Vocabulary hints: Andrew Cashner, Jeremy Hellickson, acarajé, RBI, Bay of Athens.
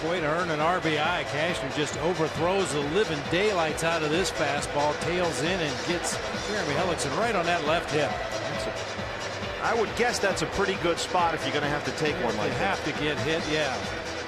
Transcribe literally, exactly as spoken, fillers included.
halfway to earn an R B I. Cashner just overthrows the living daylights out of this fastball, tails in and gets Jeremy Hellickson right on that left hip. That's a, I would guess that's a pretty good spot if you're going to have to take one like that. You have to get hit, yeah.